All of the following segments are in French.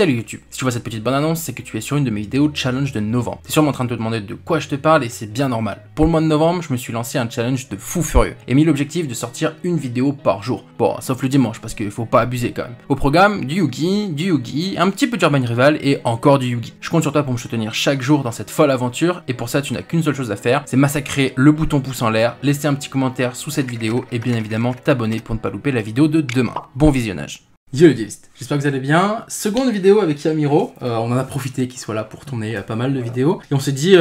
Salut YouTube, si tu vois cette petite bonne annonce, c'est que tu es sur une de mes vidéos challenge de novembre. T'es sûrement en train de te demander de quoi je te parle et c'est bien normal. Pour le mois de novembre, je me suis lancé un challenge de fou furieux et mis l'objectif de sortir une vidéo par jour. Bon, sauf le dimanche parce qu'il faut pas abuser quand même. Au programme, du Yu-Gi, un petit peu d'Urban Rival et encore du Yu-Gi. Je compte sur toi pour me soutenir chaque jour dans cette folle aventure et pour ça tu n'as qu'une seule chose à faire, c'est massacrer le bouton pouce en l'air, laisser un petit commentaire sous cette vidéo et bien évidemment t'abonner pour ne pas louper la vidéo de demain. Bon visionnage. Yo les guillistes, j'espère que vous allez bien. Seconde vidéo avec Yamiro, on en a profité qu'il soit là pour tourner pas mal de vidéos. Et on s'est dit,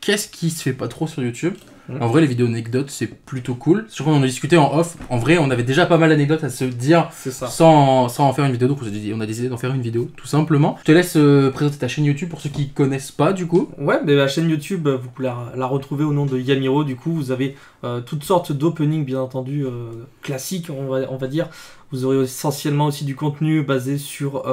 qu'est-ce qui se fait pas trop sur YouTube? En vrai, les vidéos anecdotes, c'est plutôt cool. Surtout, on a discuté en off. En vrai, on avait déjà pas mal d'anecdotes à se dire sans en faire une vidéo. Donc, on a décidé d'en faire une vidéo, tout simplement. Je te laisse présenter ta chaîne YouTube pour ceux qui connaissent pas, du coup. Ouais, mais la chaîne YouTube, vous pouvez la retrouver au nom de Yamiro. Du coup, vous avez toutes sortes d'openings, bien entendu, classiques, on va dire. Vous aurez essentiellement aussi du contenu basé sur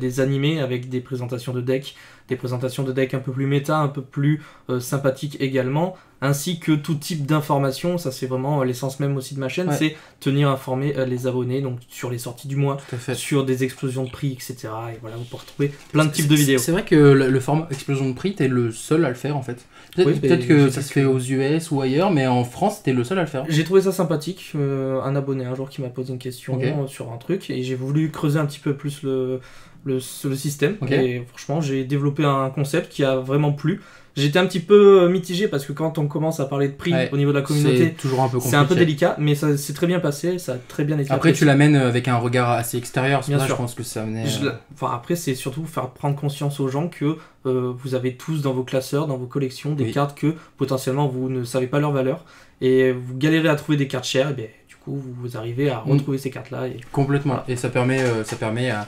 des animés avec des présentations de decks. Des présentations de decks un peu plus méta, un peu plus sympathiques également, ainsi que tout type d'informations. Ça c'est vraiment l'essence même aussi de ma chaîne, c'est tenir informé les abonnés, donc sur les sorties du mois, sur des explosions de prix, etc. Et voilà, vous pouvez retrouver plein de types de vidéos. C'est vrai que le format explosion de prix, t'es le seul à le faire en fait. Peut-être que ça se fait aux US ou ailleurs, mais en France, t'es le seul à le faire. J'ai trouvé ça sympathique, un abonné un jour qui m'a posé une question sur un truc, et j'ai voulu creuser un petit peu plus le système, et franchement j'ai développé un concept qui a vraiment plu. J'étais un petit peu mitigé parce que quand on commence à parler de prix au niveau de la communauté, c'est un peu délicat, mais ça s'est très bien passé, ça a très bien été. Après, tu l'amènes avec un regard assez extérieur, bien sûr. Je pense que ça amenait... Enfin, après, c'est surtout faire prendre conscience aux gens que vous avez tous dans vos classeurs, dans vos collections, des cartes que potentiellement vous ne savez pas leur valeur et vous galérez à trouver des cartes chères, et bien du coup, vous arrivez à retrouver ces cartes-là. Et... Complètement, voilà. Et ça permet à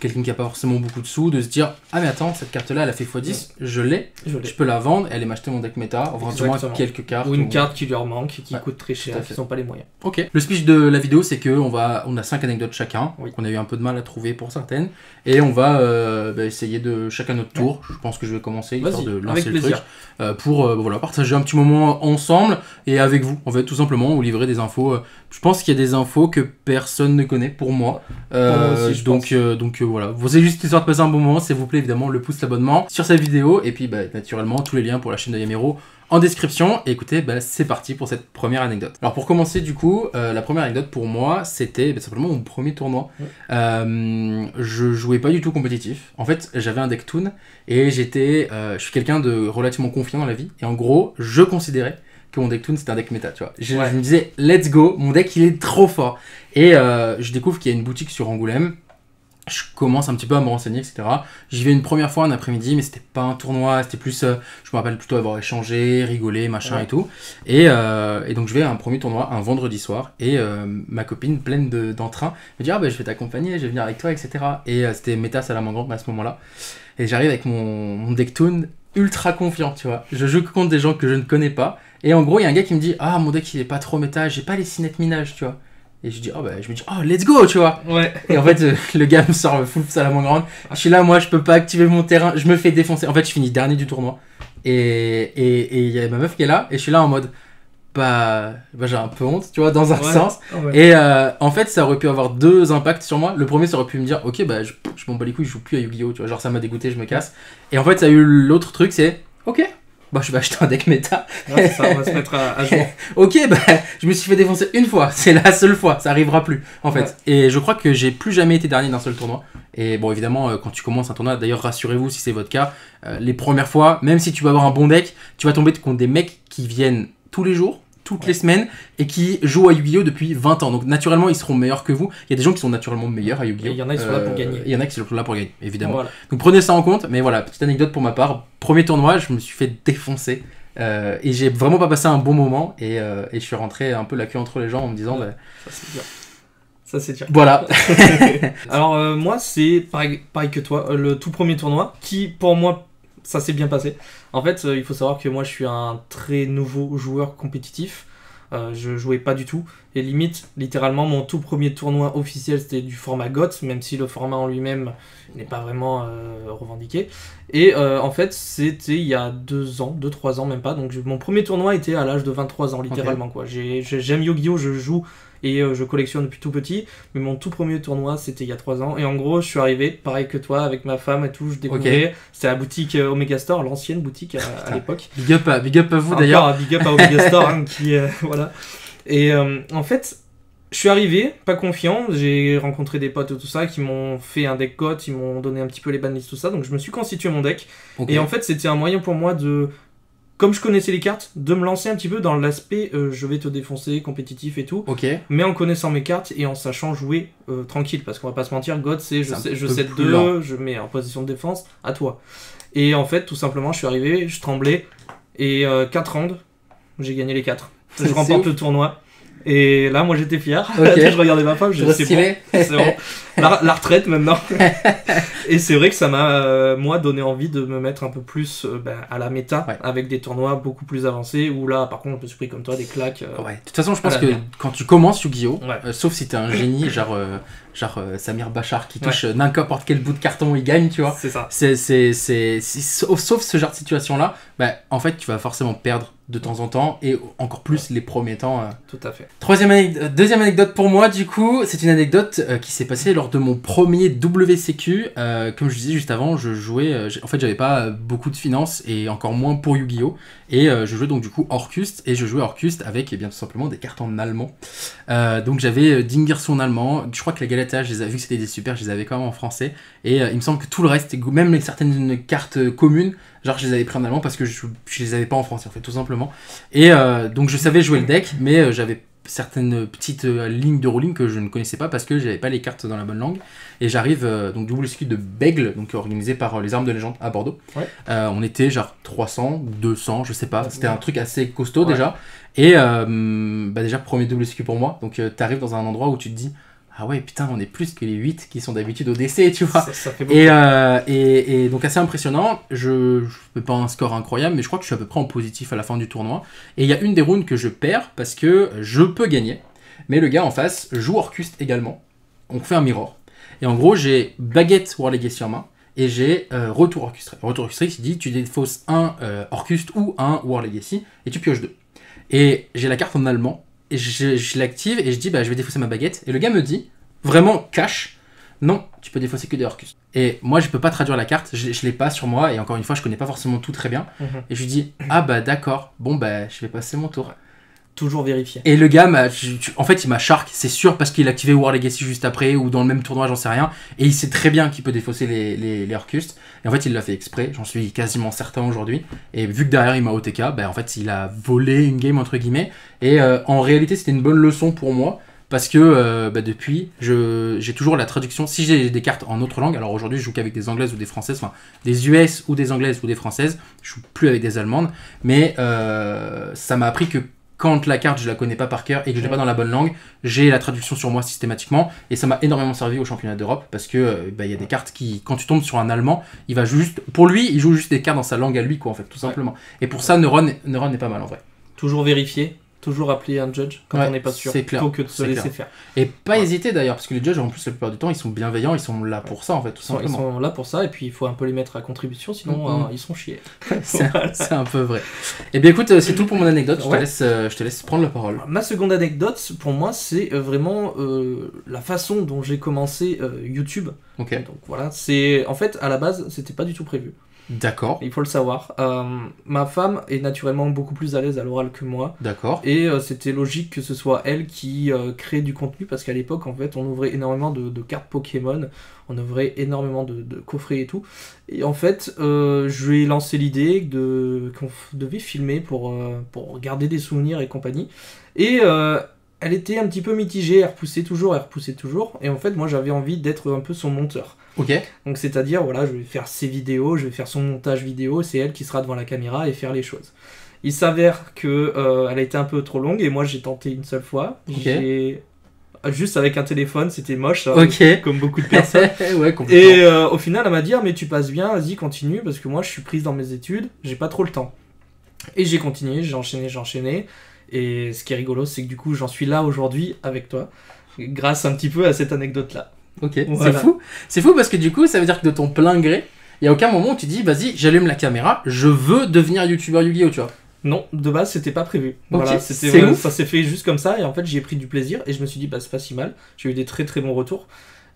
quelqu'un qui n'a pas forcément beaucoup de sous, de se dire « Ah mais attends, cette carte-là, elle a fait x10, je l'ai, je peux la vendre, elle est m'acheter mon deck méta, éventuellement quelques cartes. » Ou une carte qui leur manque, et qui coûte très cher, qui n'ont pas les moyens. Ok. Le speech de la vidéo, c'est qu'on a 5 anecdotes chacun, qu'on a eu un peu de mal à trouver pour certaines, et on va essayer de chacun notre tour, je pense que je vais commencer, histoire de lancer le truc, pour voilà, partager un petit moment ensemble, et avec vous, on va tout simplement vous livrer des infos. Je pense qu'il y a des infos que personne ne connaît, pour moi, donc voilà, vous avez juste histoire de passer un bon moment, s'il vous plaît, évidemment, le pouce, l'abonnement sur cette vidéo, et puis naturellement, tous les liens pour la chaîne de Yamiro en description. Et écoutez, c'est parti pour cette première anecdote. Alors pour commencer du coup, la première anecdote pour moi, c'était simplement mon premier tournoi. Je jouais pas du tout compétitif. En fait, j'avais un deck Toon, et je suis quelqu'un de relativement confiant dans la vie, et en gros, je considérais que mon deck Toon c'était un deck méta, tu vois. Je me disais, let's go, mon deck il est trop fort. Et je découvre qu'il y a une boutique sur Angoulême. Je commence un petit peu à me renseigner, etc. J'y vais une première fois un après-midi, mais c'était pas un tournoi, c'était plus, je me rappelle plutôt avoir échangé, rigolé, machin et tout. Et donc je vais à un premier tournoi, un vendredi soir, et ma copine, pleine d'entrain, me dit « Ah je vais t'accompagner, je vais venir avec toi, etc. » Et c'était méta Salamandre à ce moment-là. Et j'arrive avec mon deck Toon ultra confiant, tu vois. Je joue contre des gens que je ne connais pas, et en gros, il y a un gars qui me dit « Ah, mon deck il est pas trop méta, j'ai pas les cinettes minage, tu vois. » Et je me dis, oh, let's go, tu vois. Et en fait, le gars me sort full salamandre. Je suis là, moi, je peux pas activer mon terrain. Je me fais défoncer. En fait, je finis dernier du tournoi. Et il y a ma meuf qui est là. Et je suis là en mode, j'ai un peu honte, tu vois, dans un sens. Et en fait, ça aurait pu avoir deux impacts sur moi. Le premier, ça aurait pu me dire, ok, je m'en bats les couilles, je joue plus à Yu-Gi-Oh, tu vois. Genre, ça m'a dégoûté, je me casse. Et en fait, ça a eu l'autre truc, c'est, ok. Je vais acheter un deck méta. Ouais, ça, on va se mettre à jour. Je me suis fait défoncer une fois. C'est la seule fois. Ça arrivera plus, en fait. Et je crois que j'ai plus jamais été dernier d'un seul tournoi. Et bon, évidemment, quand tu commences un tournoi, d'ailleurs, rassurez-vous si c'est votre cas, les premières fois, même si tu vas avoir un bon deck, tu vas tomber contre des mecs qui viennent tous les jours, toutes les semaines, et qui jouent à Yu-Gi-Oh depuis 20 ans. Donc naturellement, ils seront meilleurs que vous. Il y a des gens qui sont naturellement meilleurs à Yu-Gi-Oh. Il y en a qui sont là pour gagner. Il y en a qui sont là pour gagner, évidemment. Voilà. Donc prenez ça en compte. Mais voilà, petite anecdote pour ma part. Premier tournoi, je me suis fait défoncer. Et j'ai vraiment pas passé un bon moment. Et je suis rentré un peu la queue entre les jambes en me disant... Ça c'est dur. Voilà. Alors moi, c'est pareil que toi. Le tout premier tournoi qui, pour moi, ça s'est bien passé. En fait, il faut savoir que moi, je suis un très nouveau joueur compétitif. Je jouais pas du tout. Et limite, littéralement, mon tout premier tournoi officiel, c'était du format GOT, même si le format en lui-même n'est pas vraiment revendiqué. Et en fait, c'était il y a 2 ans, 2-3 ans même pas. Donc mon premier tournoi était à l'âge de 23 ans, littéralement. J'aime Yu-Gi-Oh, je joue et je collectionne depuis tout petit, mais mon tout premier tournoi c'était il y a 3 ans, et en gros je suis arrivé pareil que toi avec ma femme et tout, je découvrais, c'était la boutique Omega Store, l'ancienne boutique à l'époque. Big up à vous d'ailleurs. Big up à Omega Store hein, qui voilà. Et en fait je suis arrivé, pas confiant, j'ai rencontré des potes et tout ça qui m'ont fait un deck GOT, ils m'ont donné un petit peu les banlists tout ça, donc je me suis constitué mon deck. Et en fait c'était un moyen pour moi de, comme je connaissais les cartes, de me lancer un petit peu dans l'aspect je vais te défoncer, compétitif et tout, mais en connaissant mes cartes et en sachant jouer tranquille, parce qu'on va pas se mentir, GOT c'est je sais 2, je mets en position de défense, à toi. Et en fait tout simplement je suis arrivé, je tremblais, et 4 rounds, j'ai gagné les 4, je remporte le tournoi. Et là, moi j'étais fier. Je regardais ma femme, je disais c'est bon, la retraite maintenant. Et c'est vrai que ça m'a, moi, donné envie de me mettre un peu plus à la méta, avec des tournois beaucoup plus avancés. Où là, par contre, je me suis pris comme toi des claques. De toute façon, je pense que quand tu commences Yu-Gi-Oh, sauf si t'es un génie, genre Samir Bachar qui touche n'importe quel bout de carton, il gagne, tu vois. C'est ça. Sauf ce genre de situation-là, en fait, tu vas forcément perdre de temps en temps, et encore plus les premiers temps. Tout à fait. Deuxième anecdote pour moi, du coup, c'est une anecdote qui s'est passée lors de mon premier WCQ. Comme je disais juste avant, je jouais, en fait, j'avais pas beaucoup de finances, et encore moins pour Yu-Gi-Oh! Et je jouais donc du coup Orcust, et je jouais Orcust avec, eh bien, tout simplement des cartes en allemand. Donc j'avais Dingerson allemand, je crois que la Galatea, vu que c'était des super, je les avais quand même en français, et il me semble que tout le reste, même certaines cartes communes, genre je les avais pris en allemand parce que je les avais pas en français, en fait, tout simplement. Et donc je savais jouer le deck, mais j'avais certaines petites lignes de rolling que je ne connaissais pas parce que j'avais pas les cartes dans la bonne langue. Et j'arrive donc du WCQ de Bègle, donc organisé par les Armes de Légende à Bordeaux. On était genre 300, 200, je sais pas, c'était un truc assez costaud déjà. Et déjà premier WCQ pour moi, donc t'arrives dans un endroit où tu te dis ah ouais putain, on est plus que les 8 qui sont d'habitude au DC, tu vois. Ça fait beaucoup. Et donc assez impressionnant, je fais pas un score incroyable, mais je crois que je suis à peu près en positif à la fin du tournoi. Et il y a une des rounds que je perds parce que je peux gagner, mais le gars en face joue Orcust également, on fait un mirror. Et en gros j'ai Baguette World Legacy en main, et j'ai Retour Orcust. Retour Orcust il dit tu défausses un Orcust ou un World Legacy, et tu pioches 2. Et j'ai la carte en allemand, et je l'active et je dis je vais défausser ma baguette, et le gars me dit vraiment cash, non tu peux défausser que des Orcus, et moi je peux pas traduire la carte, je l'ai pas sur moi, et encore une fois je connais pas forcément tout très bien, et je lui dis ah bah d'accord, bon bah je vais passer mon tour. Toujours vérifier. Et le gars en fait il m'a shark, c'est sûr, parce qu'il a activé World Legacy juste après ou dans le même tournoi, j'en sais rien, et il sait très bien qu'il peut défausser les Orcust, et en fait il l'a fait exprès, j'en suis quasiment certain aujourd'hui. Et vu que derrière il m'a OTK, en fait il a volé une game entre guillemets, et en réalité c'était une bonne leçon pour moi, parce que depuis j'ai toujours la traduction, si j'ai des cartes en autre langue, alors aujourd'hui je joue qu'avec des anglaises ou des françaises, enfin des US ou des anglaises ou des françaises, je joue plus avec des allemandes, mais ça m'a appris que quand la carte je la connais pas par cœur et que je l'ai pas dans la bonne langue, j'ai la traduction sur moi systématiquement, et ça m'a énormément servi au championnat d'Europe, parce que y a des cartes qui, quand tu tombes sur un allemand, il va juste, pour lui il joue juste des cartes dans sa langue à lui quoi, en fait, tout simplement. Et pour ça Neuron est pas mal en vrai. Toujours vérifier, toujours appeler un judge quand on n'est pas sûr, plutôt que de se laisser faire. Et pas hésiter d'ailleurs, parce que les judges, en plus, la plupart du temps, ils sont bienveillants, ils sont là pour ça, en fait, tout simplement. Ils sont là pour ça, et puis il faut un peu les mettre à contribution, sinon ils sont chiés. C'est un peu vrai. Et bien écoute, c'est tout pour mon anecdote, je te laisse prendre la parole. Ma seconde anecdote, pour moi, c'est vraiment la façon dont j'ai commencé YouTube. Donc voilà, c'est en fait, à la base, c'était pas du tout prévu. D'accord. Il faut le savoir. Ma femme est naturellement beaucoup plus à l'aise à l'oral que moi. D'accord. Et c'était logique que ce soit elle qui crée du contenu, parce qu'à l'époque, en fait, on ouvrait énormément de cartes Pokémon, on ouvrait énormément de coffrets et tout. Et en fait, je lui ai lancé l'idée qu'on devait filmer pour garder des souvenirs et compagnie. Et elle était un petit peu mitigée, elle repoussait toujours. Et en fait, moi, j'avais envie d'être un peu son monteur. Donc c'est-à-dire, voilà, je vais faire ses vidéos, je vais faire son montage vidéo, c'est elle qui sera devant la caméra et faire les choses. Il s'avère que elle a été un peu trop longue, et moi j'ai tenté une seule fois, juste avec un téléphone, c'était moche, comme beaucoup de personnes. Et au final elle m'a dit mais tu passes bien, vas-y continue, parce que moi je suis prise dans mes études, j'ai pas trop le temps. Et j'ai continué, j'ai enchaîné, et ce qui est rigolo c'est que du coup j'en suis là aujourd'hui avec toi, grâce un petit peu à cette anecdote là. Voilà. C'est fou parce que du coup ça veut dire que de ton plein gré, il n'y a aucun moment où tu dis vas-y j'allume la caméra, je veux devenir youtubeur Yu-Gi-Oh, tu vois. Non, de base c'était pas prévu. Okay, voilà, ça s'est fait juste comme ça et en fait j'y ai pris du plaisir et je me suis dit bah c'est pas si mal. J'ai eu des très très bons retours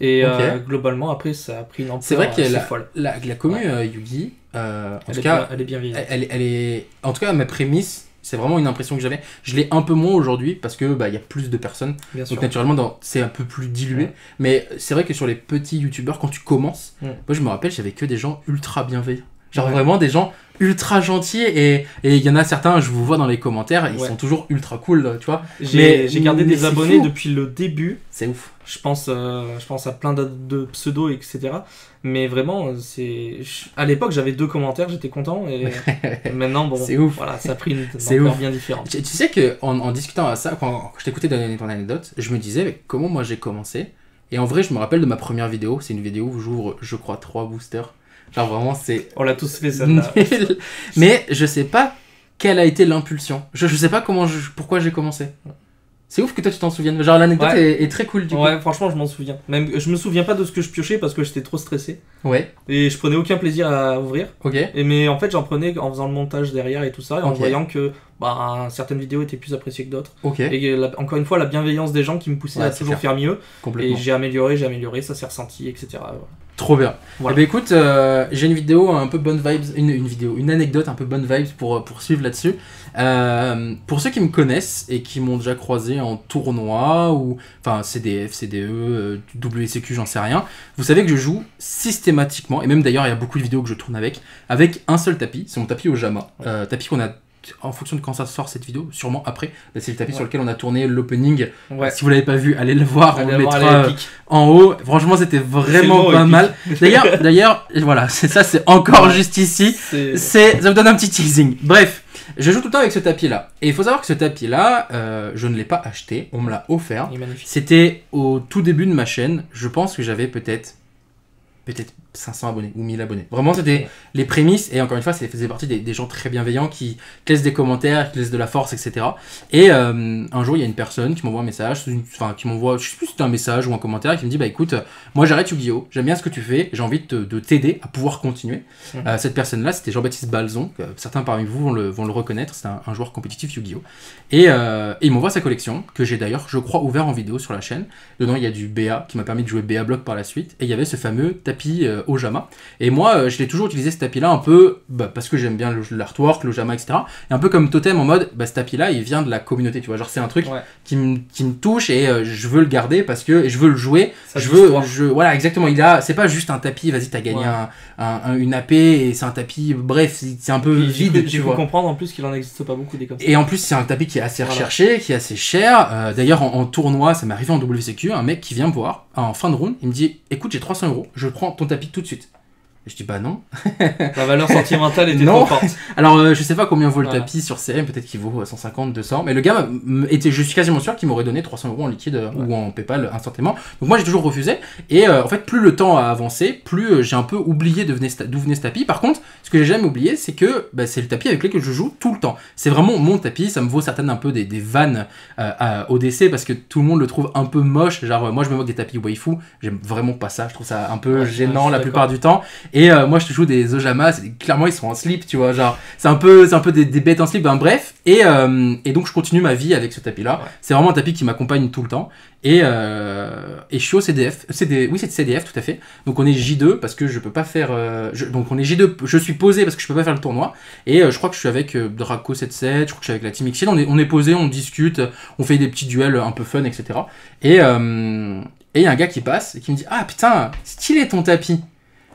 et okay. Globalement après ça a pris une ampleur. C'est vrai qu'elle la commu ouais. Yugi, en tout cas, elle est bien vivante. Elle est en tout cas ma prémisse. C'est vraiment une impression que j'avais. Je l'ai un peu moins aujourd'hui parce que bah, y a plus de personnes. Bien sûr. Donc naturellement, c'est un peu plus dilué. Ouais. Mais c'est vrai que sur les petits youtubeurs, quand tu commences, ouais. Moi je me rappelle, j'avais que des gens ultra bienveillants. Genre ouais. Vraiment des gens ultra gentils et il y en a certains, je vous vois dans les commentaires, ils ouais. Sont toujours ultra cool, tu vois. J'ai gardé des abonnés fou. Depuis le début. C'est ouf. Je pense à plein de pseudos, etc. Mais vraiment, à l'époque, j'avais 2 commentaires, j'étais content. Et maintenant, bon, ouf. Voilà, ça a pris une ampleur bien différente. Tu sais qu'en discutant à ça, quand je t'écoutais donner ton anecdote, je me disais mais comment moi j'ai commencé. Et en vrai, je me rappelle de ma première vidéo. C'est une vidéo où j'ouvre, je crois, 3 boosters. Genre vraiment c'est... On l'a tous fait ça. Mais je sais pas quelle a été l'impulsion. Je sais pas pourquoi j'ai commencé. C'est ouf que toi tu t'en souviennes. Genre l'anecdote ouais. est très cool du coup. Ouais franchement je m'en souviens. Même, je me souviens pas de ce que je piochais parce que j'étais trop stressé. Ouais. Et je prenais aucun plaisir à ouvrir. Ok. Mais en fait j'en prenais en faisant le montage derrière et tout ça. Et en okay. voyant que bah, certaines vidéos étaient plus appréciées que d'autres. Ok. Et encore une fois la bienveillance des gens qui me poussait ouais, à toujours faire mieux. Complètement. Et j'ai amélioré, ça s'est ressenti, etc. Voilà. Trop bien. Voilà. Eh bien écoute, j'ai une vidéo un peu bonne vibes, une anecdote un peu bonne vibes pour poursuivre là-dessus. Pour ceux qui me connaissent et qui m'ont déjà croisé en tournoi ou enfin CDF, CDE, WCQ, j'en sais rien. Vous savez que je joue systématiquement et même d'ailleurs il y a beaucoup de vidéos que je tourne avec un seul tapis, c'est mon tapis Ojama, tapis qu'on a en fonction de quand ça sort cette vidéo, sûrement après, bah c'est le tapis ouais. sur lequel on a tourné l'opening. Ouais. Si vous l'avez pas vu, allez le voir, allez on le mettra en haut. Franchement, c'était vraiment pas mal. D'ailleurs, voilà, ça c'est encore ouais. juste ici. Ça me donne un petit teasing. Bref, je joue tout le temps avec ce tapis-là. Et il faut savoir que ce tapis-là, je ne l'ai pas acheté, on me l'a offert. C'était au tout début de ma chaîne. Je pense que j'avais peut-être 500 abonnés ou 1000 abonnés. Vraiment, c'était ouais. les prémices. Et encore une fois, ça faisait partie des gens très bienveillants qui te laissent des commentaires, qui te laissent de la force, etc. Et un jour, il y a une personne qui m'envoie un message, enfin, qui m'envoie, je sais plus si c'était un message ou un commentaire, qui me dit, bah écoute, moi j'arrête Yu-Gi-Oh, j'aime bien ce que tu fais, j'ai envie de t'aider à pouvoir continuer. Mm -hmm. Cette personne-là, c'était Jean-Baptiste Balzon, que certains parmi vous vont le reconnaître, c'est un joueur compétitif Yu-Gi-Oh. Et il m'envoie sa collection, que j'ai d'ailleurs, je crois, ouvert en vidéo sur la chaîne. Dedans, il y a du BA, qui m'a permis de jouer BA Block par la suite. Et il y avait ce fameux tapis Ojama. Et moi, je l'ai toujours utilisé ce tapis-là un peu bah, parce que j'aime bien l'artwork, l'Ojama, etc. Et un peu comme totem en mode, bah, ce tapis-là, il vient de la communauté, tu vois. Genre, c'est un truc ouais. qui me touche et je veux le garder parce que je veux le jouer. Voilà, exactement. C'est pas juste un tapis, vas-y, t'as gagné ouais. une AP et c'est un tapis, bref, c'est un peu vide, tu vois. Je peux comprendre en plus qu'il en existe pas beaucoup des comme ça. Et en plus, c'est un tapis qui est assez recherché, voilà. qui est assez cher. D'ailleurs, en tournoi, ça m'est arrivé en WCQ, un mec qui vient me voir en fin de round, il me dit, écoute, j'ai 300 €, je prends ton tapis tout de suite. Et je dis bah non. La valeur sentimentale était trop forte. Alors je sais pas combien vaut le voilà. tapis sur CM, peut-être qu'il vaut 150, 200. Mais le gars était, je suis quasiment sûr qu'il m'aurait donné 300 € en liquide ouais. ou en PayPal instantanément. Donc moi j'ai toujours refusé. Et en fait plus le temps a avancé, plus j'ai un peu oublié d'où venait ce tapis. Par contre, ce que j'ai jamais oublié, c'est que bah, c'est le tapis avec lequel je joue tout le temps. C'est vraiment mon tapis. Ça me vaut certaines un peu des vannes au décès parce que tout le monde le trouve un peu moche. Genre moi je me moque des tapis waifu. J'aime vraiment pas ça. Je trouve ça un peu ouais, gênant la plupart du temps. Et moi je te joue des Ojama, clairement ils sont en slip, tu vois, genre c'est un peu des bêtes en slip, ben, bref. Et donc je continue ma vie avec ce tapis là, ouais. c'est vraiment un tapis qui m'accompagne tout le temps. Et je suis au CDF, oui c'est CDF tout à fait, donc on est J2 parce que je peux pas faire, donc on est J2, je suis posé parce que je peux pas faire le tournoi. Et je crois que je suis avec Draco77, je crois que je suis avec la Team Mixiel, on est posé, on discute, on fait des petits duels un peu fun, etc. Et il y a un gars qui passe et qui me dit, ah putain, stylé ton tapis.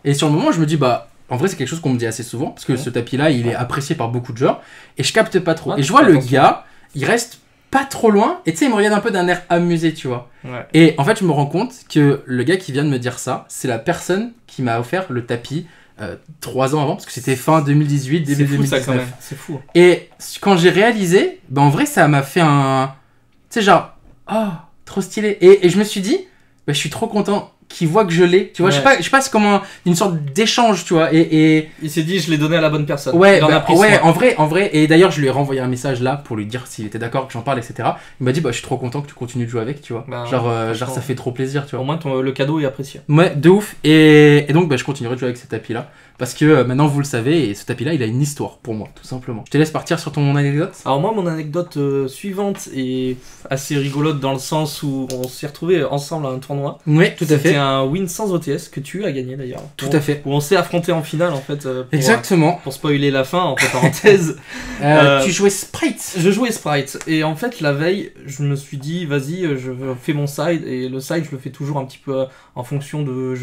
Et sur le moment, je me dis, bah, en vrai, c'est quelque chose qu'on me dit assez souvent, parce que ouais. ce tapis-là, il ouais. est apprécié par beaucoup de gens, et je capte pas trop. Ouais, et je vois le gars, il reste pas trop loin, et tu sais, il me regarde un peu d'un air amusé, tu vois. Ouais. Et en fait, je me rends compte que le gars qui vient de me dire ça, c'est la personne qui m'a offert le tapis 3 ans avant, parce que c'était fin 2018, début 2019. C'est fou, ça, quand même. C'est fou. Et quand j'ai réalisé, bah, en vrai, ça m'a fait un... Tu sais, genre, oh, trop stylé. Et je me suis dit, bah, je suis trop content qui voit que je l'ai, tu vois, ouais. Je sais pas comment, une sorte d'échange, tu vois, et il s'est dit je l'ai donné à la bonne personne. Ouais, bah, ouais, en vrai, et d'ailleurs je lui ai renvoyé un message là pour lui dire s'il était d'accord que j'en parle, etc. Il m'a dit bah je suis trop content que tu continues de jouer avec, tu vois, bah, genre ça fait trop plaisir, tu vois. Au moins le cadeau est apprécié. Ouais, de ouf, et donc bah, je continuerai de jouer avec ce tapis là, parce que maintenant vous le savez, et ce tapis là il a une histoire pour moi, tout simplement. Je te laisse partir sur ton anecdote. Alors moi mon anecdote suivante est assez rigolote dans le sens où on s'est retrouvés ensemble à un tournoi. Oui, tout à fait. C'était un win sans OTS que tu as gagné d'ailleurs. Tout à fait. Où on s'est affronté en finale en fait. Exactement. Pour spoiler la fin entre parenthèses. Tu jouais Sprite. Je jouais Sprite et en fait la veille je me suis dit vas-y je fais mon side, et le side je le fais toujours un petit peu en fonction de...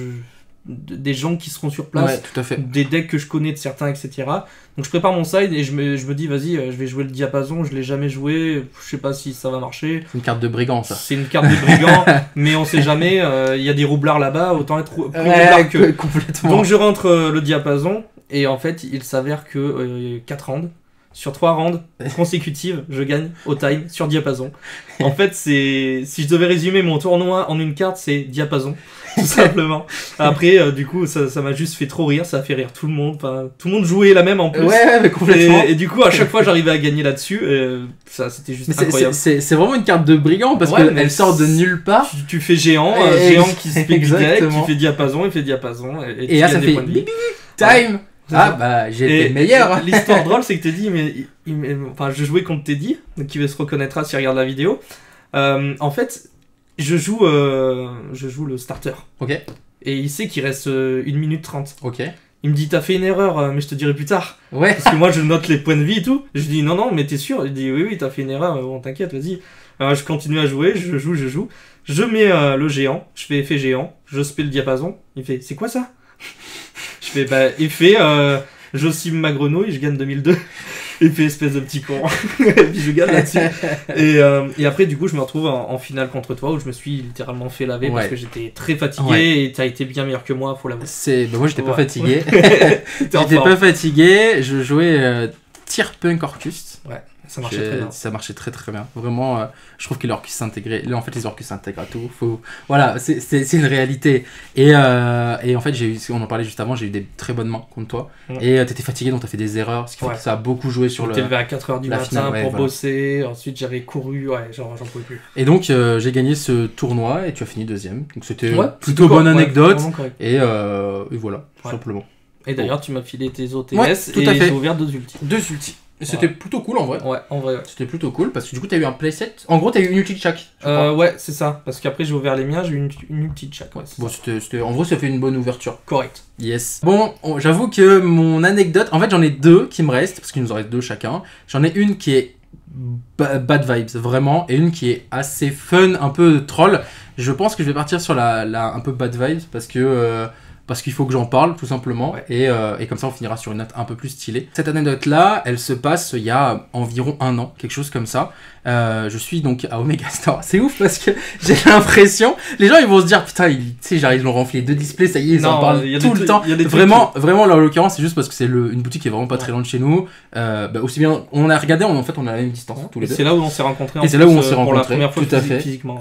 des gens qui seront sur place, ouais, tout à fait. Des decks que je connais de certains, etc. Donc je prépare mon side et je me dis vas-y je vais jouer le Diapason, je l'ai jamais joué, je sais pas si ça va marcher. C'est une carte de brigand ça. C'est une carte de brigand, mais on sait jamais, il y a des roublards là-bas, autant être plus roublards que... Complètement. Donc je rentre le Diapason et en fait il s'avère que 4 rounds, sur 3 rounds consécutives, je gagne au time sur Diapason. En fait, c'est si je devais résumer mon tournoi en une carte, c'est Diapason, tout simplement. Après, du coup, ça m'a juste fait trop rire, ça a fait rire tout le monde. Enfin, tout le monde jouait la même en plus. Ouais, mais complètement. Et du coup, à chaque fois, j'arrivais à gagner là-dessus. Ça, c'était juste incroyable. C'est vraiment une carte de brigand parce ouais, qu'elle sort de nulle part. Tu fais géant, géant qui se fait du deck, tu fais Diapason, il fait Diapason. Et là, ça fait time. Ah bah j'étais meilleur. L'histoire drôle c'est que Teddy, enfin, je jouais contre Teddy, donc il se reconnaîtra s'il regarde la vidéo. En fait, je joue le starter. Ok. Et il sait qu'il reste 1 minute 30. Ok. Il me dit t'as fait une erreur, mais je te dirai plus tard. Ouais. Parce que moi je note les points de vie et tout. Je dis non mais t'es sûr? Il dit oui t'as fait une erreur, bon t'inquiète vas-y. Je continue à jouer, je joue. Je mets le géant, je fais effet géant, je spé le Diapason. Il fait c'est quoi ça? Je fais bah effet, je sim ma grenouille, je gagne 2002. Effet espèce de petit con. Et puis je gagne là-dessus. Et après du coup je me retrouve en finale contre toi où je me suis littéralement fait laver, ouais. Parce que j'étais très fatigué, ouais. Et t'as été bien meilleur que moi, faut l'avouer. Bah, moi j'étais pas fatigué. J'étais pas fatigué, je jouais Tyr Punk Orcus. Ouais. Ça marchait très bien. Ça marchait très bien. Vraiment, je trouve que les Orcus s'intégrait. Là, en fait, les Orcus s'intègrent à tout. Voilà, c'est une réalité. Et en fait, on en parlait juste avant, j'ai eu des très bonnes mains contre toi. Ouais. Et t'étais fatigué, donc t'as fait des erreurs. Ce qui fait que ça a beaucoup joué sur le. T'es levé à 4 h du matin finale, pour bosser. Ensuite, j'avais couru. Ouais, genre, j'en pouvais plus. Et donc, j'ai gagné ce tournoi et tu as fini 2e. Donc, c'était plutôt bonne anecdote. Ouais, et voilà, tout simplement. Et d'ailleurs, tu m'as filé tes OTS et j'ai ouvert 2 ultis. 2 ultis. C'était plutôt cool en vrai. Ouais, en vrai. Ouais. C'était plutôt cool parce que du coup t'as eu un playset. En gros t'as eu une ulti de chaque. Ouais, c'est ça. Parce qu'après j'ai ouvert les miens, j'ai eu une ulti de chaque. Ouais, bon, c'était. En gros ça fait une bonne ouverture. Correct. Yes. Bon, j'avoue que mon anecdote. En fait j'en ai 2 qui me restent parce qu'il nous en reste 2 chacun. J'en ai une qui est bad vibes vraiment et une qui est assez fun, un peu troll. Je pense que je vais partir sur la un peu bad vibes parce que. Parce qu'il faut que j'en parle, tout simplement, et comme ça on finira sur une note un peu plus stylée. Cette anecdote-là, elle se passe il y a environ 1 an, quelque chose comme ça. Je suis donc à Omega Store. C'est ouf parce que j'ai l'impression, les gens ils vont se dire putain, genre, ils l'ont renflé 2 displays, ça y est, ils en parlent tout le temps. Vraiment, là en l'occurrence, c'est juste parce que c'est une boutique qui est vraiment pas très loin de chez nous. Bah, aussi bien, on a regardé, en fait, on a la même distance tous les deux. C'est là où on s'est rencontrés. Et c'est là où on s'est rencontrés. Pour la première fois, tout à fait. Physiquement.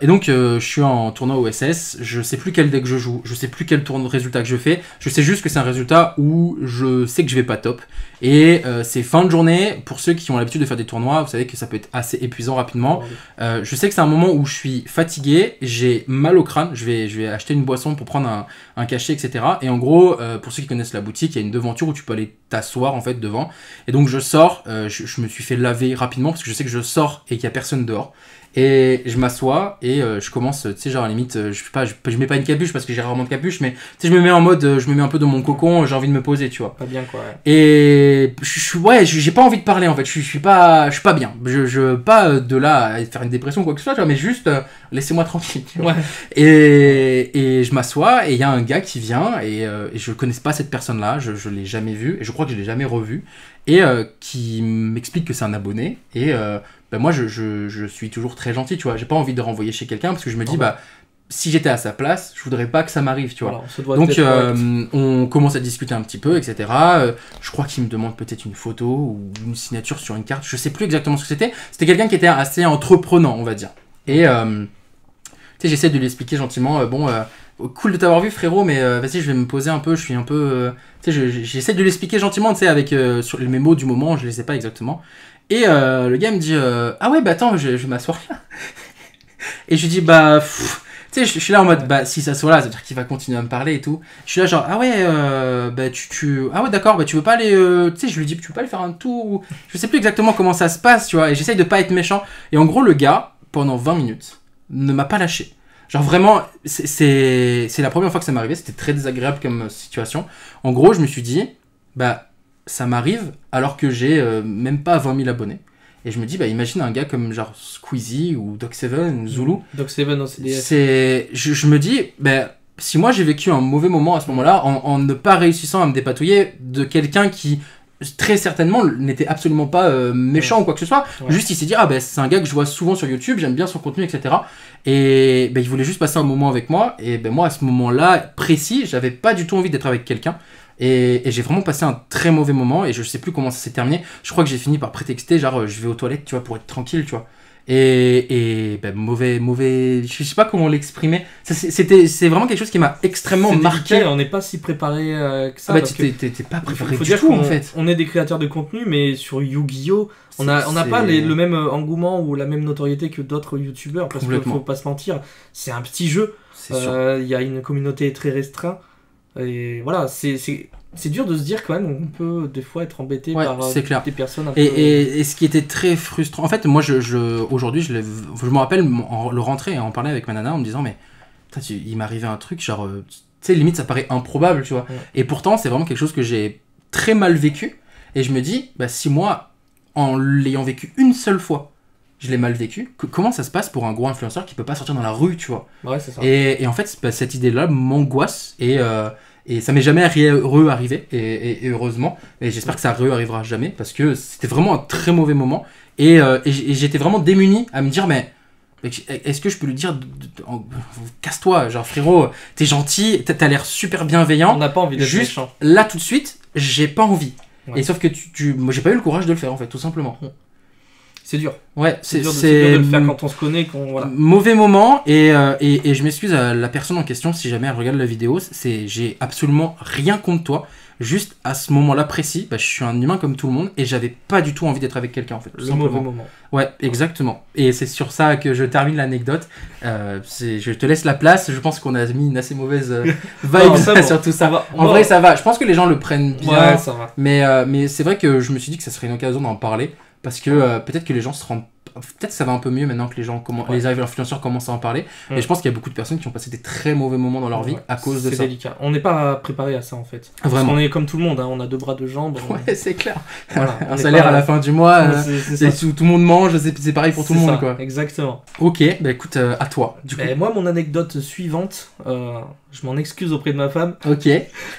Et donc, je suis en tournoi OSS. Je sais plus quel deck je joue. Je sais plus quel de résultat que je fais, je sais juste que c'est un résultat où je sais que je vais pas top et c'est fin de journée. Pour ceux qui ont l'habitude de faire des tournois, vous savez que ça peut être assez épuisant rapidement. Je sais que c'est un moment où je suis fatigué, j'ai mal au crâne, je vais acheter une boisson pour prendre un cachet, etc. Et en gros, pour ceux qui connaissent la boutique, il y a une devanture où tu peux aller t'asseoir en fait devant, et donc je sors, je me suis fait laver rapidement parce que je sais que je sors et qu'il y a personne dehors. Et je m'assois et je commence, tu sais, genre à la limite, je mets pas une capuche parce que j'ai rarement de capuche, mais tu sais, je me mets en mode, je me mets un peu dans mon cocon, j'ai envie de me poser, tu vois. Pas bien quoi. Ouais. Et j'ai pas envie de parler en fait, je suis pas bien. Pas de là à faire une dépression ou quoi que ce soit, tu vois, mais juste laissez-moi tranquille. Tu vois. Ouais. Et je m'assois et il y a un gars qui vient et je connais pas cette personne-là, je l'ai jamais vue et je crois que je l'ai jamais revue. Et qui m'explique que c'est un abonné et bah moi je suis toujours très gentil, tu vois, j'ai pas envie de renvoyer chez quelqu'un parce que je me dis bah si j'étais à sa place je voudrais pas que ça m'arrive, tu vois. Voilà, donc on commence à discuter un petit peu, etc. Je crois qu'il me demande peut-être une photo ou une signature sur une carte, je sais plus exactement ce que c'était quelqu'un qui était assez entreprenant on va dire, et tu sais j'essaie de lui expliquer gentiment bon cool de t'avoir vu, frérot, mais vas-y, je vais me poser un peu, je suis un peu... tu sais, j'essaie de l'expliquer gentiment, tu sais, avec sur mes mots du moment, je les sais pas exactement. Et le gars me dit, ah ouais, bah attends, je vais m'asseoir là. Et je lui dis, bah... tu sais, je suis là en mode, bah si ça soit là, ça veut dire qu'il va continuer à me parler et tout. Je suis là genre, ah ouais, bah ah ouais d'accord, bah tu veux pas aller, tu sais, je lui dis, tu veux pas aller faire un tour ou... Je sais plus exactement comment ça se passe, tu vois, et j'essaye de pas être méchant. Et en gros, le gars, pendant 20 minutes, ne m'a pas lâché. Genre vraiment, c'est la première fois que ça m'arrivait, c'était très désagréable comme situation. En gros, je me suis dit, bah ça m'arrive alors que j'ai même pas 20 000 abonnés. Et je me dis, bah imagine un gars comme genre Squeezie ou Dok7 ou Zulu. Dok7 en CDF. C'est... Je me dis, bah si moi j'ai vécu un mauvais moment à ce moment-là, en ne pas réussissant à me dépatouiller de quelqu'un qui très certainement n'était absolument pas méchant, ouais, ou quoi que ce soit, ouais, juste il s'est dit, ah bah c'est un gars que je vois souvent sur YouTube, j'aime bien son contenu, etc. Et bah il voulait juste passer un moment avec moi, et bah moi à ce moment-là précis, j'avais pas du tout envie d'être avec quelqu'un. Et j'ai vraiment passé un très mauvais moment et je sais plus comment ça s'est terminé. Je crois que j'ai fini par prétexter genre je vais aux toilettes, tu vois, pour être tranquille, tu vois. Et ben, mauvais, je sais pas comment l'exprimer. C'est vraiment quelque chose qui m'a extrêmement marqué. Difficile. On n'est pas si préparé que ça. Ah bah t'es pas préparé du tout en fait. On est des créateurs de contenu, mais sur Yu-Gi-Oh, on n'a pas le même engouement ou la même notoriété que d'autres youtubeurs, parce qu'il faut pas se mentir, c'est un petit jeu. Il y a une communauté très restreinte. Et voilà, c'est dur de se dire quand même, on peut des fois être embêté, ouais, par des personnes. Et ce qui était très frustrant, en fait, moi aujourd'hui, je me rappelle en le rentrée, en parler avec ma nana en me disant, mais putain, il m'arrivait un truc, genre, tu sais, limite ça paraît improbable, tu vois. Ouais. Et pourtant, c'est vraiment quelque chose que j'ai très mal vécu. Et je me dis, bah, si moi, en l'ayant vécu une seule fois, je l'ai mal vécu, comment ça se passe pour un gros influenceur qui peut pas sortir dans la rue, tu vois? Ouais, c'est ça. Et en fait, bah, cette idée-là m'angoisse et ça m'est jamais re-arrivé, et heureusement, et j'espère que ça re-arrivera jamais, parce que c'était vraiment un très mauvais moment, et j'étais vraiment démuni à me dire, mais est-ce que je peux lui dire, casse-toi, genre frérot, t'es gentil, t'as l'air super bienveillant, on n'a pas envie d'être méchant. Là tout de suite, j'ai pas envie, ouais. Et sauf que moi j'ai pas eu le courage de le faire en fait, tout simplement. Ouais. C'est dur. Ouais, c'est dur, de le faire quand on se connaît. Voilà. Mauvais moment, et je m'excuse à la personne en question si jamais elle regarde la vidéo. J'ai absolument rien contre toi. Juste à ce moment-là précis, bah, je suis un humain comme tout le monde et j'avais pas du tout envie d'être avec quelqu'un en fait. Le mauvais moment. Ouais, exactement. Et c'est sur ça que je termine l'anecdote. Je te laisse la place. Je pense qu'on a mis une assez mauvaise vibe sur tout ça. En vrai, ça va. Je pense que les gens le prennent bien. Ouais, ça va. Mais c'est vrai que je me suis dit que ça serait une occasion d'en parler. Parce que peut-être que les gens se rendent... Peut-être que ça va un peu mieux maintenant que les gens, ouais, les influenceurs commencent à en parler. Ouais. Et je pense qu'il y a beaucoup de personnes qui ont passé des très mauvais moments dans leur vie, ouais, à cause de ça. C'est délicat. On n'est pas préparé à ça en fait. Vraiment. Parce qu'on est comme tout le monde, hein. On a deux bras, deux jambes. On... Ouais, c'est clair. Voilà, un salaire à la fin du mois, tout le monde mange, c'est pareil pour tout le monde. Quoi. Exactement. Ok, bah écoute, à toi. Du coup. Bah, moi, mon anecdote suivante, je m'en excuse auprès de ma femme. Ok.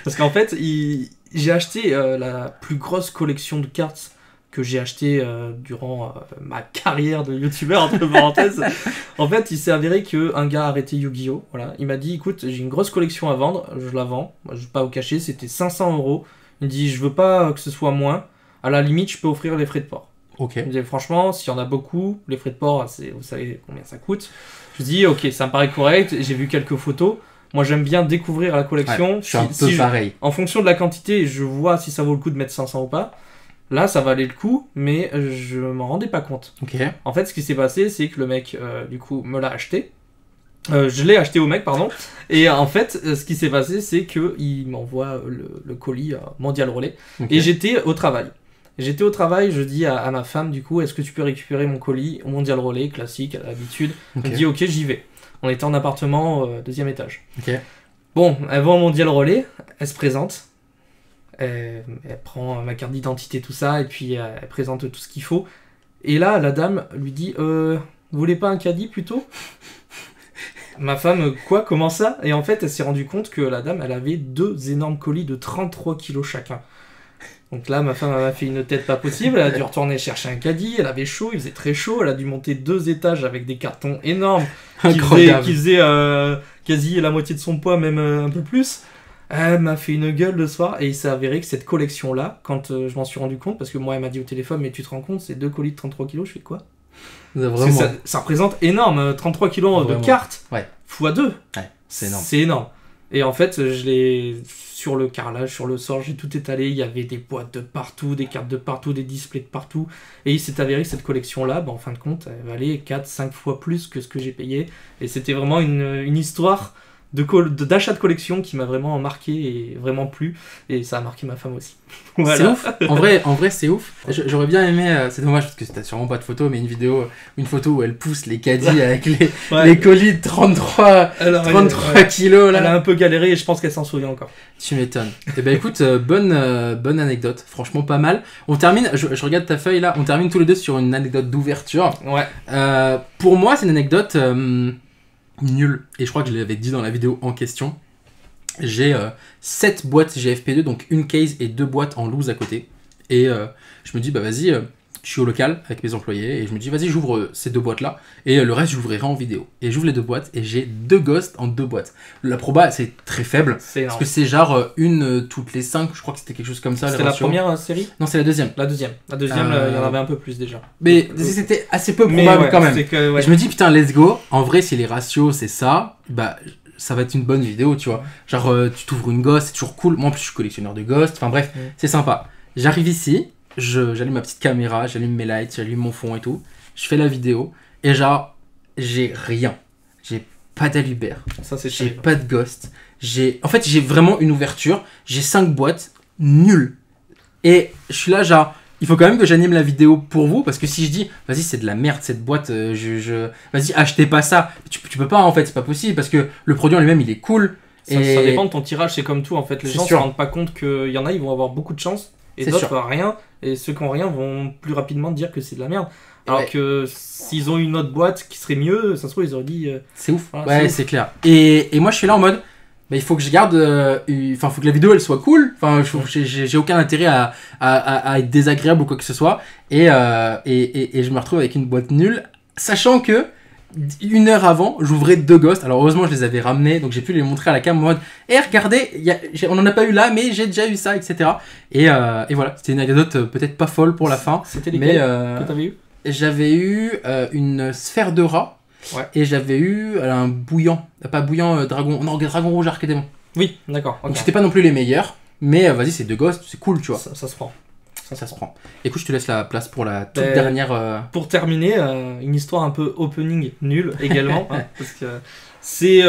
Parce qu'en fait, j'ai acheté la plus grosse collection de cartes que j'ai acheté durant ma carrière de youtubeur, entre parenthèses. En fait, il s'est avéré qu'un gars a arrêté Yu-Gi-Oh! Voilà. Il m'a dit, écoute, j'ai une grosse collection à vendre, je la vends, je vais pas vous cacher, c'était 500 €. Il me dit, je veux pas que ce soit moins, à la limite, je peux offrir les frais de port. Ok. Il me dit, franchement, s'il y en a beaucoup, les frais de port, vous savez combien ça coûte. Je lui dis, ok, ça me paraît correct, j'ai vu quelques photos. Moi, j'aime bien découvrir la collection. Ouais, je suis un peu pareil. En fonction de la quantité, je vois si ça vaut le coup de mettre 500 ou pas. Là, ça valait le coup, mais je m'en rendais pas compte. Okay. En fait, ce qui s'est passé, c'est que le mec, du coup, me l'a acheté. Je l'ai acheté au mec, pardon. Et en fait, ce qui s'est passé, c'est qu'il m'envoie le colis Mondial Relais. Okay. Et j'étais au travail. Je dis à ma femme, du coup, est-ce que tu peux récupérer mon colis Mondial Relais, classique, à l'habitude. Okay. Elle me dit, ok, j'y vais. On était en appartement, deuxième étage. Okay. Bon, elle va au Mondial Relais, elle se présente. Elle prend ma carte d'identité, tout ça, et puis elle présente tout ce qu'il faut. Et là, la dame lui dit, vous voulez pas un caddie plutôt? Ma femme, quoi, comment ça? Et en fait, elle s'est rendue compte que la dame, elle avait deux énormes colis de 33 kilos chacun. Donc là, ma femme m'a fait une tête pas possible, elle a dû retourner chercher un caddie, elle avait chaud, il faisait très chaud, elle a dû monter deux étages avec des cartons énormes qui faisaient quasi la moitié de son poids, même un peu plus. Elle m'a fait une gueule le soir et il s'est avéré que cette collection-là, quand je m'en suis rendu compte, parce que moi elle m'a dit au téléphone, mais tu te rends compte, c'est deux colis de 33 kilos, je fais quoi? Vraiment. Ça représente énorme, 33 kilos de cartes, ouais, x2. Ouais. C'est énorme. C'est énorme. Et en fait, je l'ai sur le carrelage, sur le sort, j'ai tout étalé. Il y avait des boîtes de partout, des cartes de partout, des displays de partout. Et il s'est avéré que cette collection-là, bah, en fin de compte, elle valait 4-5 fois plus que ce que j'ai payé. Et c'était vraiment une histoire d'achat de collection qui m'a vraiment marqué et vraiment plu, et ça a marqué ma femme aussi. Voilà. C'est ouf, en vrai c'est ouf. J'aurais bien aimé, c'est dommage parce que t'as sûrement pas de photo, mais une photo où elle pousse les caddies avec les colis de 33 kilos là. Elle a un peu galéré et je pense qu'elle s'en souvient encore. Tu m'étonnes. Et ben écoute, bonne anecdote, franchement pas mal. On termine, je regarde ta feuille là, on termine tous les deux sur une anecdote d'ouverture. Ouais. Pour moi c'est une anecdote nul, et je crois que je l'avais dit dans la vidéo en question, j'ai 7 boîtes GFP2, donc une case et 2 boîtes en loose à côté, et je me dis bah vas-y, je suis au local avec mes employés et je me dis vas-y j'ouvre ces 2 boîtes là et le reste j'ouvrirai en vidéo, et j'ouvre les 2 boîtes et j'ai 2 ghosts en 2 boîtes. La proba c'est très faible, parce que c'est genre une toutes les 5, je crois que c'était quelque chose comme ça. C'était la première série? Non, c'est la deuxième. La deuxième, il y en avait un peu plus déjà. Mais c'était assez peu probable quand même. Je me dis putain let's go, en vrai si les ratios c'est ça, bah ça va être une bonne vidéo tu vois. Genre tu t'ouvres une ghost, c'est toujours cool, moi en plus je suis collectionneur de ghosts, enfin bref c'est sympa. J'arrive ici, j'allume ma petite caméra, j'allume mes lights, j'allume mon fond et tout, je fais la vidéo et genre j'ai rien, j'ai pas d'alubert, j'ai pas de ghost, en fait j'ai vraiment une ouverture, j'ai 5 boîtes nulles et je suis là genre il faut quand même que j'anime la vidéo pour vous, parce que si je dis vas-y c'est de la merde cette boîte, vas-y achetez pas ça, tu peux pas en fait, c'est pas possible parce que le produit en lui-même il est cool. Ça dépend de ton tirage, c'est comme tout en fait, les gens se rendent pas compte qu'il y en a, ils vont avoir beaucoup de chance. Et d'autres n'ont rien, et ceux qui n'ont rien vont plus rapidement dire que c'est de la merde. Alors que s'ils ont une autre boîte qui serait mieux, ça se trouve, ils auraient dit. C'est ouf, voilà, ouais, c'est clair. Et moi, je suis là en mode, bah, il faut que je garde. Enfin, il faut que la vidéo elle soit cool. Enfin, j'ai aucun intérêt à être désagréable ou quoi que ce soit. Et je me retrouve avec une boîte nulle, sachant que. Une heure avant, j'ouvrais 2 ghosts. Alors heureusement, je les avais ramenés, donc j'ai pu les montrer à la cam en mode hey, regardez, on en a pas eu là, mais j'ai déjà eu ça, etc. Et voilà, c'était une anecdote peut-être pas folle pour la fin. C'était lesquels que t'avais eu? J'avais eu une sphère de rat, ouais. Et j'avais eu un bouillant, pas bouillant, dragon, non, dragon rouge arc et démon. Oui, d'accord. Okay. Donc c'était pas non plus les meilleurs, mais vas-y, c'est 2 ghosts, c'est cool, tu vois. Ça se prend. Ça se prend. Écoute, je te laisse la place pour la toute dernière... Pour terminer, une histoire un peu opening nulle également, hein, parce que c'est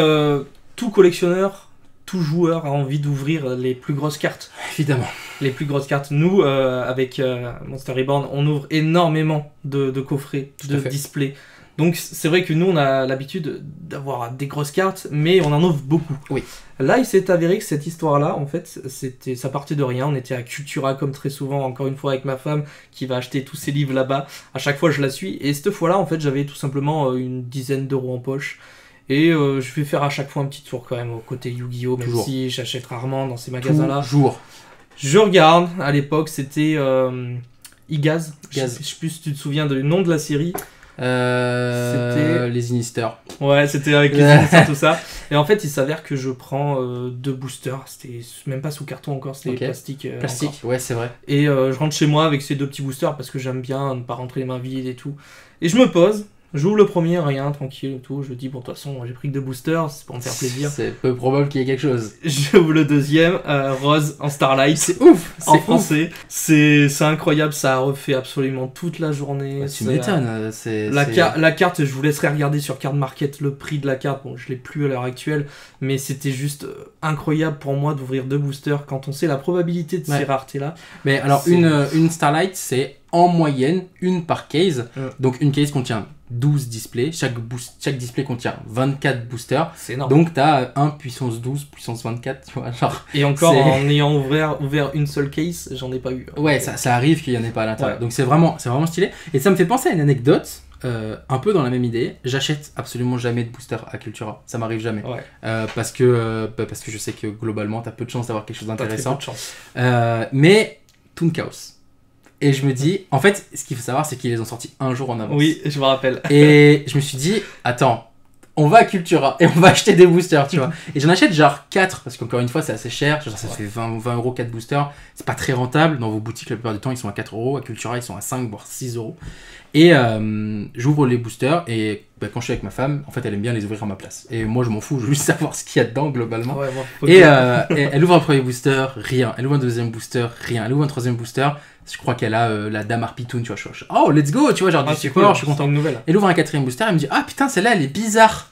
tout collectionneur, tout joueur a envie d'ouvrir les plus grosses cartes. Évidemment. Les plus grosses cartes. Nous, avec Monster Reborn, on ouvre énormément de coffrets, de displays. Donc c'est vrai que nous, on a l'habitude d'avoir des grosses cartes, mais on en ouvre beaucoup. Oui. Là, il s'est avéré que cette histoire-là, en fait, ça partait de rien. On était à Cultura, comme très souvent, encore une fois, avec ma femme, qui va acheter tous ses livres là-bas. À chaque fois, je la suis. Et cette fois-là, en fait, j'avais tout simplement une dizaine d'euros en poche. Et je vais faire à chaque fois un petit tour, quand même, au côté Yu-Gi-Oh, même si j'achète rarement dans ces magasins-là. Toujours. Je regarde. À l'époque, c'était Igaz. Je sais plus si tu te souviens du nom de la série. C'était les Inisters. Ouais, c'était avec les Inisters, tout ça. Et en fait, il s'avère que je prends 2 boosters. C'était même pas sous carton encore, c'était plastique. Plastique, ouais, c'est vrai. Et je rentre chez moi avec ces 2 petits boosters parce que j'aime bien ne pas rentrer les mains vides et tout. Et je me pose, j'ouvre le premier, rien, tranquille et tout. Je dis, bon, de toute façon, j'ai pris que 2 boosters, c'est pour me faire plaisir. C'est peu probable qu'il y ait quelque chose. J'ouvre le deuxième, rose en Starlight. C'est ouf, en français. C'est incroyable, ça a refait absolument toute la journée. Bah, tu m'étonnes. La carte, je vous laisserai regarder sur Card Market le prix de la carte. Bon, je l'ai plus à l'heure actuelle, mais c'était juste incroyable pour moi d'ouvrir 2 boosters quand on sait la probabilité de ces raretés-là. Mais alors, une Starlight, c'est en moyenne une par case. Donc, une case contient 12 displays, chaque display contient 24 boosters, donc tu as 1 puissance 12, puissance 24, tu vois, genre. Et encore en ayant ouvert une seule case, j'en ai pas eu. Ouais, ça arrive qu'il y en ait pas à l'intérieur, donc c'est vraiment stylé. Et ça me fait penser à une anecdote, un peu dans la même idée, j'achète absolument jamais de booster à Cultura, ça m'arrive jamais. Ouais. Parce que je sais que globalement tu as peu de chance d'avoir quelque chose d'intéressant, mais Toon Chaos. Et je me dis, en fait, ce qu'il faut savoir, c'est qu'ils les ont sortis un jour en avance. Oui, je me rappelle. Et je me suis dit, attends, on va à Cultura et on va acheter des boosters, tu vois. Et j'en achète genre 4, parce qu'encore une fois, c'est assez cher. Genre, ça fait 20 euros 4 boosters. C'est pas très rentable. Dans vos boutiques, la plupart du temps, ils sont à 4 euros. À Cultura, ils sont à 5, voire 6 euros. Et j'ouvre les boosters et ben, quand je suis avec ma femme, en fait, elle aime bien les ouvrir à ma place. Et moi, je m'en fous, je veux juste savoir ce qu'il y a dedans, globalement. Ouais, bon, et elle ouvre un premier booster, rien. Elle ouvre un deuxième booster, rien. Elle ouvre un troisième booster, je crois qu'elle a la dame Harpitoon, tu vois. Je suis, oh, let's go, tu vois, j'ai du support, cool, je suis content. Elle ouvre un quatrième booster, elle me dit, ah putain, celle-là, elle est bizarre.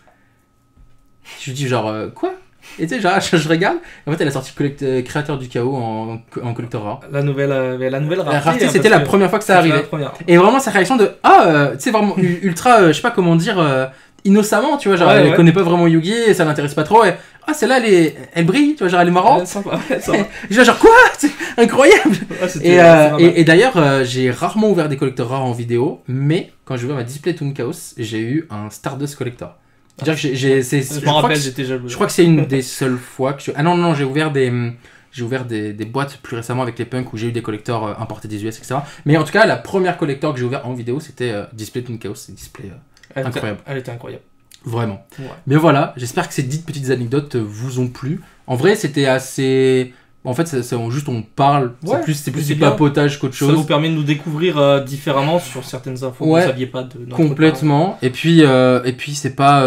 Je lui dis, genre, quoi? Et tu sais, genre, je regarde. En fait, elle a sorti Créateur du Chaos en collector rare. La nouvelle rareté. C'était la première fois que ça arrivait. Et vraiment, sa réaction de ah, tu sais, vraiment ultra, je sais pas comment dire, innocemment, tu vois. Genre, elle connaît pas vraiment Yu-Gi-Oh, ça l'intéresse pas trop. Et, ah, celle-là, elle brille, tu vois, genre, elle est marrante. Genre, quoi? C'est incroyable! Et d'ailleurs, j'ai rarement ouvert des collecteurs rares en vidéo, mais quand j'ai ouvert ma display Toon Chaos, j'ai eu un Stardust Collector. Je crois que c'est une des seules fois que je... Ah non, non, j'ai ouvert des boîtes plus récemment avec les punks où j'ai eu des collecteurs importés des US, etc. Mais en tout cas, la première collector que j'ai ouvert en vidéo, c'était Display Toon Chaos. C'est display incroyable. Elle était incroyable. Vraiment. Ouais. Mais voilà, j'espère que ces 10 petites anecdotes vous ont plu. En vrai, c'était assez... En fait, juste on parle, ouais, c'est plus du papotage qu'autre chose. Ça vous permet de nous découvrir différemment sur certaines infos que vous ne saviez pas de notre complètement. Part. Et puis c'est pas,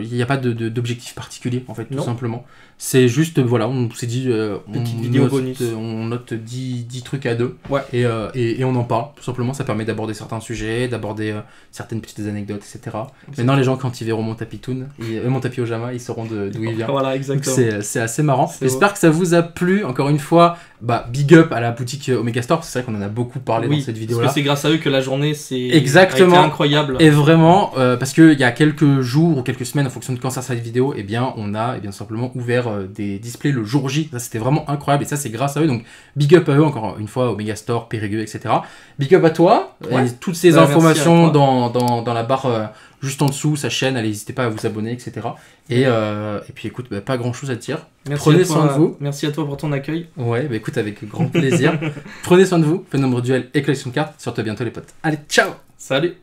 il n'y a pas d'objectif particulier en fait, tout simplement. C'est juste, voilà, on s'est dit, on note 10 trucs à deux, ouais. et on en parle. Tout simplement, ça permet d'aborder certains sujets, d'aborder certaines petites anecdotes, etc. Exactement. Maintenant, les gens quand ils verront mon tapis Toon, mon tapis Ojama, ils sauront d'où il vient. Voilà, exactement. C'est assez marrant. J'espère que ça vous a plu. Encore une fois, bah, big up à la boutique Omega Store, c'est vrai qu'on en a beaucoup parlé dans cette vidéo là. Parce que c'est grâce à eux que la journée a été incroyable. Et vraiment, parce qu'il y a quelques jours ou quelques semaines, en fonction de quand ça sera cette vidéo, eh bien, on a simplement ouvert des displays le jour J. Ça, c'était vraiment incroyable et ça, c'est grâce à eux. Donc, big up à eux, encore une fois, Omega Store, Périgueux, etc. Big up à toi. Ouais. Et toutes ces informations dans la barre. Juste en dessous, sa chaîne, allez, n'hésitez pas à vous abonner, etc. Et puis écoute, bah, pas grand chose à dire. Prenez soin de vous. Merci à toi pour ton accueil. Ouais, bah écoute, avec grand plaisir. Prenez soin de vous, faites nombre de duels et collection de cartes. Surtout à bientôt les potes. Allez, ciao. Salut.